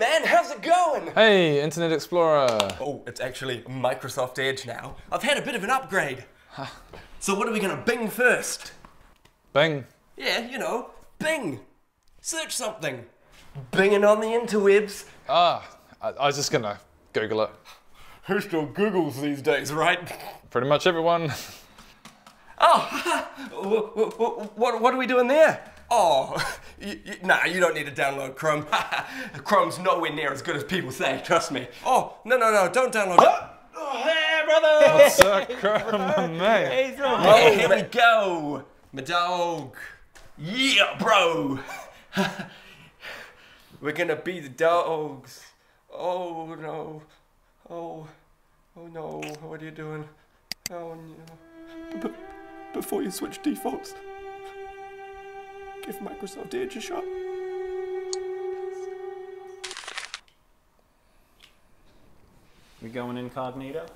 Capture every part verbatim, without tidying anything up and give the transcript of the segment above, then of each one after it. Hey man, how's it going? Hey, Internet Explorer. Oh, it's actually Microsoft Edge now. I've had a bit of an upgrade. Huh. So what are we gonna Bing first? Bing. Yeah, you know, Bing. Search something. Binging on the interwebs. Ah, I, I was just gonna Google it. Who still Googles these days, right? Pretty much everyone. Oh, what, what, what are we doing there? Oh, you, you, nah, you don't need to download Chrome. Chrome's nowhere near as good as people say, trust me. Oh, no, no, no, don't download. Oh, hey, brother! What's up, Chrome, mate? Hey, oh, here we go, my dog. Yeah, bro. We're gonna be the dogs. Oh, no. Oh, oh, no, what are you doing? Oh, no. B before you switch defaults, give Microsoft Edge a shot. We going incognito?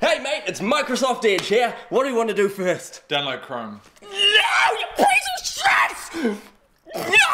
Hey mate, it's Microsoft Edge here. What do we want to do first? Download Chrome. No, you piece of shit! No!